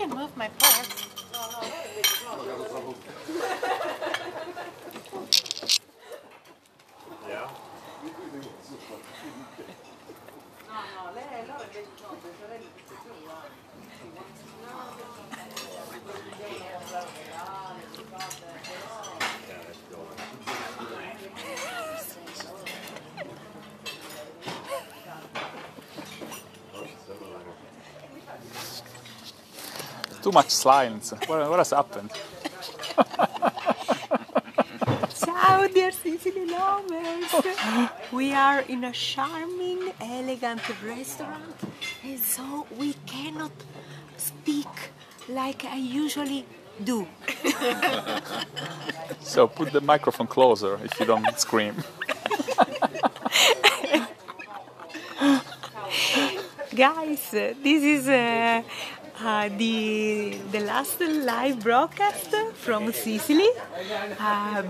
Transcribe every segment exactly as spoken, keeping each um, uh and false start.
can move my fork. No, no, yeah. Too much slimes. What, what has happened? Ciao, dear Sicily lovers. We are in a charming, elegant restaurant, and so we cannot speak like I usually do. So put the microphone closer if you don't scream. Guys, this is Uh, Uh, the the last live broadcast from Sicily uh,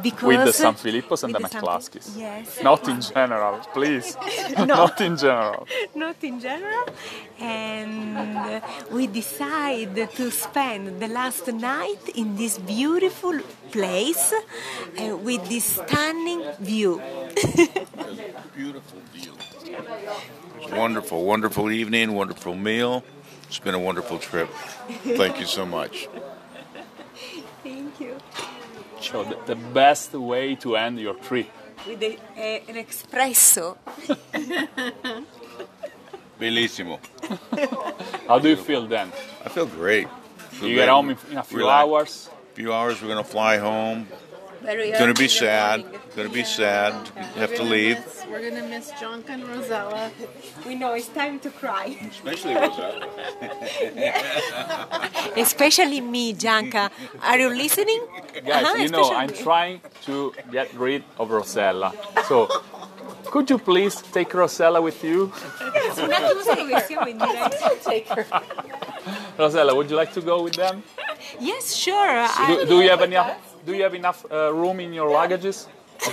because with the San Filippos and the, the McClaskys. Yes. Not in general, please. No. Not in general. Not in general. And we decide to spend the last night in this beautiful place uh, with this stunning view. Beautiful view. Wonderful, wonderful evening, wonderful meal. It's been a wonderful trip. Thank you so much. Thank you. So the, the best way to end your trip? With a, a, an espresso. Bellissimo. How do you feel then? I feel great. I feel you get home in a few relax. hours? A few hours, we're going to fly home. Very gonna be sad. Gonna yeah. be sad. Yeah. Have we're to leave. Miss, we're gonna miss Gianca and Rosella. We know it's time to cry. Especially Rosella. Especially me, Gianca. Are you listening? Guys, uh-huh, you know I'm trying to get rid of Rosella. So, could you please take Rosella with you? Rosella, would you like to go with them? Yes, sure. Do, do you have any? Do you have enough uh, room in your yeah. luggages?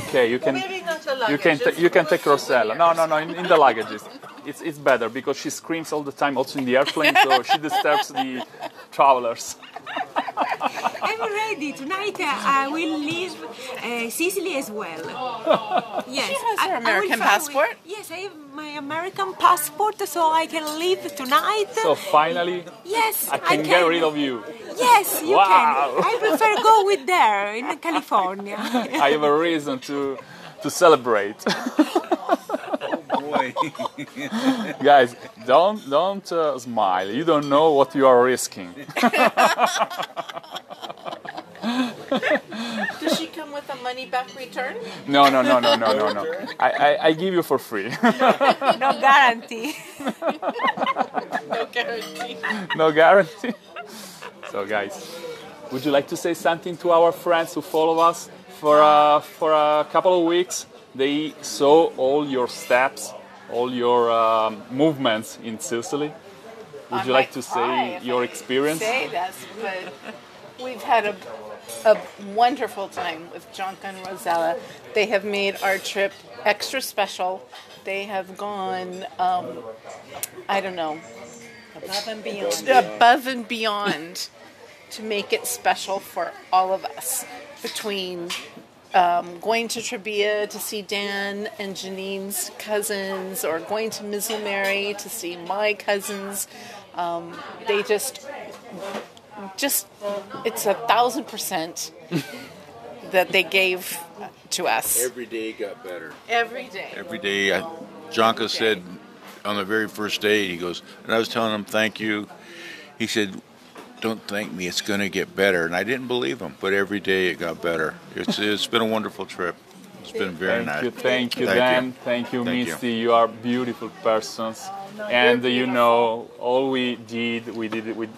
Okay, you can. Maybe not the luggage, you can ta you can take Rosella. No, no, no, in, in the luggages, it's it's better because she screams all the time, also in the airplane, so she disturbs the travelers. I'm ready tonight. Uh, I will leave uh, Sicily as well. Yes, she has her I, American I passport. With, yes, I have my American passport, so I can leave tonight. So finally, yes, I can, I can. get rid of you. Yes, you wow. can. I prefer go with there in California. I have a reason to to celebrate. Oh boy, guys, don't don't uh, smile. You don't know what you are risking. Does she come with a money back return? No, no, no, no, no, no, no. I, I, I give you for free. No guarantee. No guarantee. No guarantee. So guys, would you like to say something to our friends who follow us for uh, for a couple of weeks? They saw all your steps, all your um, movements in Sicily. Would I you like to say your experience? Say this, but we've had a, a wonderful time with Gianca and Rosella. They have made our trip extra special. They have gone, um, I don't know, above and beyond. Above and beyond. To make it special for all of us, between um, going to Trebia to see Dan and Janine's cousins, or going to Missy Mary to see my cousins, um, they just, just, it's a thousand percent that they gave to us. Every day got better. Every day. Every day. I, Gianca said on the very first day, he goes, and I was telling him, thank you. He said, don't thank me, it's going to get better. And I didn't believe him, but every day it got better. It's, it's been a wonderful trip. It's been very thank nice. You, thank, thank you, Dan. You. Thank you, thank Misty. You. You are beautiful persons. Oh, no, and you know, all we did, we did it with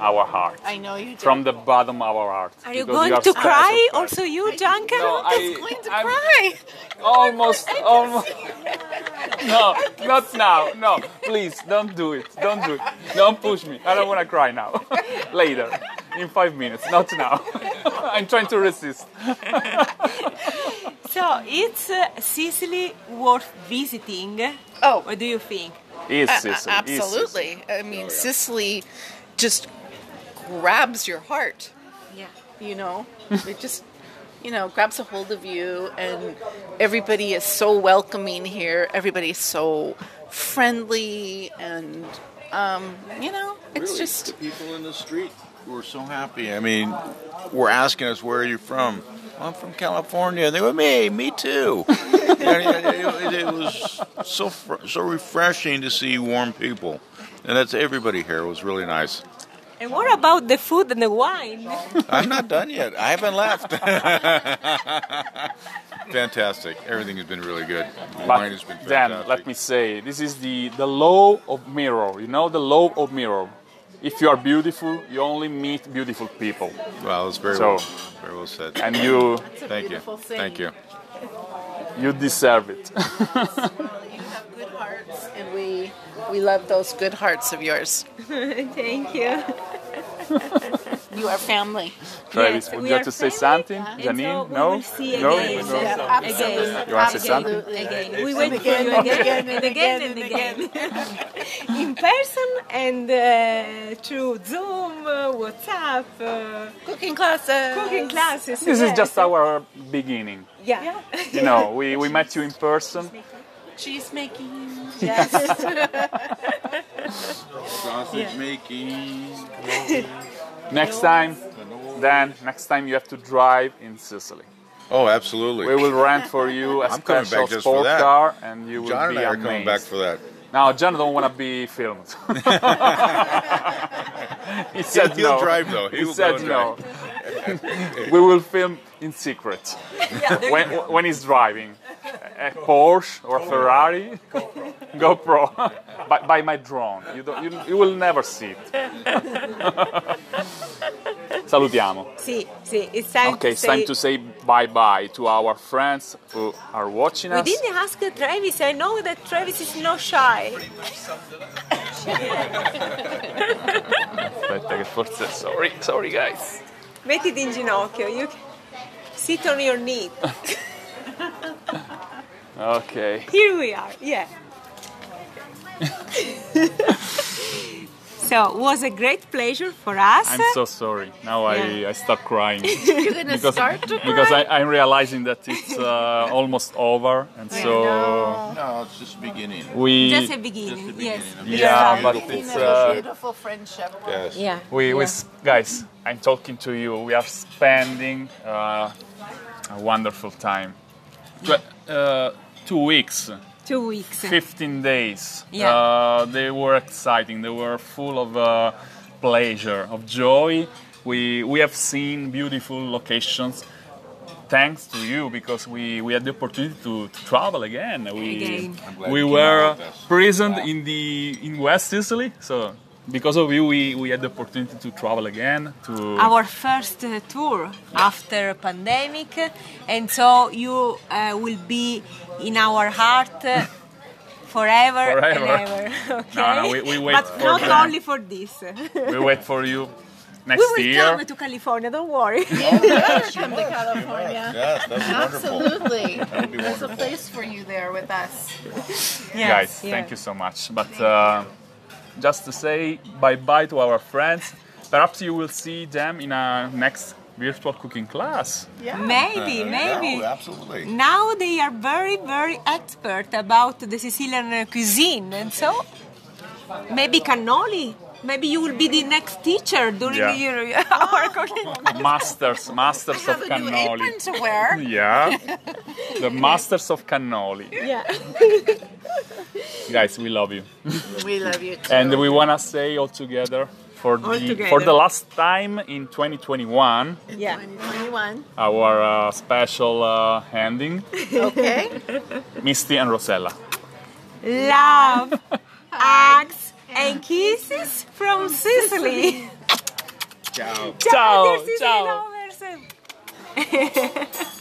our heart. I know you did. From the bottom of our heart. Are you going you are to cry? Person. Also you, Gianca? No, I'm going to I'm cry. Almost, almost. No, not now. No, please, don't do it. Don't do it. Don't push me. I don't want to cry now. Later, in five minutes, not now. I'm trying to resist. So, it's uh, Sicily worth visiting? Oh. What do you think? It's Sicily. Uh, absolutely. It's Sicily. I mean, oh, yeah. Sicily just grabs your heart. Yeah. You know, it just, you know, grabs a hold of you, and everybody is so welcoming here. Everybody's so friendly, and, um, you know, it's really, just... the people in the street who are so happy. I mean, were asking us, where are you from? Well, I'm from California. They were, me, me too. it, it, it was so so refreshing to see warm people. And that's everybody here. It was really nice. And what about the food and the wine? I'm not done yet. I haven't left. Fantastic. Everything has been really good. The but wine has been fantastic. Then, let me say, this is the, the law of Miro. You know the law of Miro. If you are beautiful, you only meet beautiful people. Well, it's very, so, well, very well said. And you... Thank you. Thing. Thank you. You deserve it. And we we love those good hearts of yours. Thank you. You are family. Travis, yes, would you like to family? Say something? Yeah. Janine, so no? We will see no? Again. No? Yeah, again. You want to say something? Again. We wait for you again and again and again. In person and uh, through Zoom, uh, WhatsApp, uh, cooking classes. Cooking classes. This yes. is just our beginning. Yeah. yeah. You know, we, we met you in person. Cheese making, yes. Sausage yeah. making. Next time, then next time you have to drive in Sicily. Oh, absolutely. We will rent for you a I'm special sport car, and you will John be and I amazed. Are coming back for that. Now, John don't want to be filmed. He said he'll, no. He'll drive though. He, he will said no. We will film in secret yeah, when when he's driving. A Porsche or a Ferrari, GoPro, GoPro. by, by my drone. You, don't, you, you will never see it. Salutiamo. Sì, sì. It's time okay, to it's say... time to say bye-bye to our friends who are watching us. We didn't ask Travis. I know that Travis is not shy. Aspetta che forse... Sorry, sorry guys. Metti in ginocchio. You can sit on your knee. Okay. Here we are, yeah. So, it was a great pleasure for us. I'm so sorry. Now yeah. I, I start crying. You're going to start to cry? Because I, I'm realizing that it's uh, almost over. And yeah, so... No. no, it's just beginning. We just a beginning, just a beginning. Yes. Yeah, yeah, but it's... a uh, beautiful friendship. Yes. Yeah. We, yeah. we, guys, I'm talking to you. We are spending uh, a wonderful time. But, uh, two weeks. Two weeks. Fifteen days. Yeah. Uh, they were exciting. They were full of uh, pleasure, of joy. We we have seen beautiful locations. Thanks to you, because we, we had the opportunity to, to travel again. We again. we were prisoned in the in West Sicily, so. Because of you, we, we had the opportunity to travel again. To our first uh, tour yeah. after pandemic, and so you uh, will be in our heart uh, forever, forever and ever. Okay? No, no, we, we wait but for not them. Only for this. We wait for you next year. We will year. Come to California. Don't worry. Yeah, we will come to California. Yes, that's absolutely. That be There's a place for you there with us. Yes, guys, yeah. thank you so much. But. Uh, Just to say bye-bye to our friends. Perhaps you will see them in our next virtual cooking class. Yeah. Maybe, uh, maybe. No, absolutely. Now they are very, very expert about the Sicilian cuisine. And so, maybe cannoli. Maybe you will be the next teacher during yeah. your, our cooking class. Masters, masters of cannoli. I have a new apron to wear. Yeah. The masters of cannoli. Yeah. Guys, we love you. We love you too. And we want to say all together for all the together. for the last time in twenty twenty-one. Yeah. twenty twenty-one. Our uh, special uh, ending. Okay. Misty and Rosella. Love, hugs, and kisses from Sicily. Ciao. Ciao. Ciao. Ciao.